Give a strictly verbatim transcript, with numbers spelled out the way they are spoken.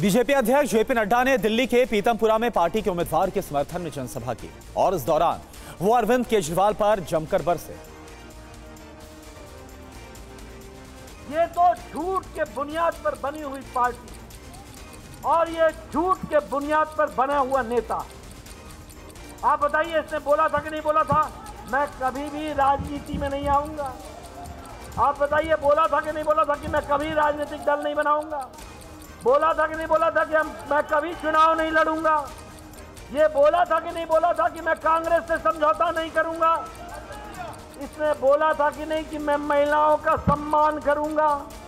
BJP अध्यक्ष JP Nadda ने दिल्ली के पीतमपुरा में पार्टी के उम्मीदवार के समर्थन में जनसभा की और इस दौरान वो अरविंद केजरीवाल पर जमकर बरसे। ये तो झूठ के बुनियाद पर बनी हुई पार्टी और ये झूठ के बुनियाद पर बना हुआ नेता। आप बताइए इसने बोला था कि नहीं बोला था मैं कभी भी राजनीति में नहीं आऊंगा। आप बताइए बोला था कि नहीं बोला था कि मैं कभी राजनीतिक दल नहीं बनाऊंगा। बोला था कि नहीं बोला था कि हम मैं कभी चुनाव नहीं लड़ूंगा। ये बोला था कि नहीं बोला था कि मैं कांग्रेस से समझौता नहीं करूंगा। इसने बोला था कि नहीं कि मैं महिलाओं का सम्मान करूंगा।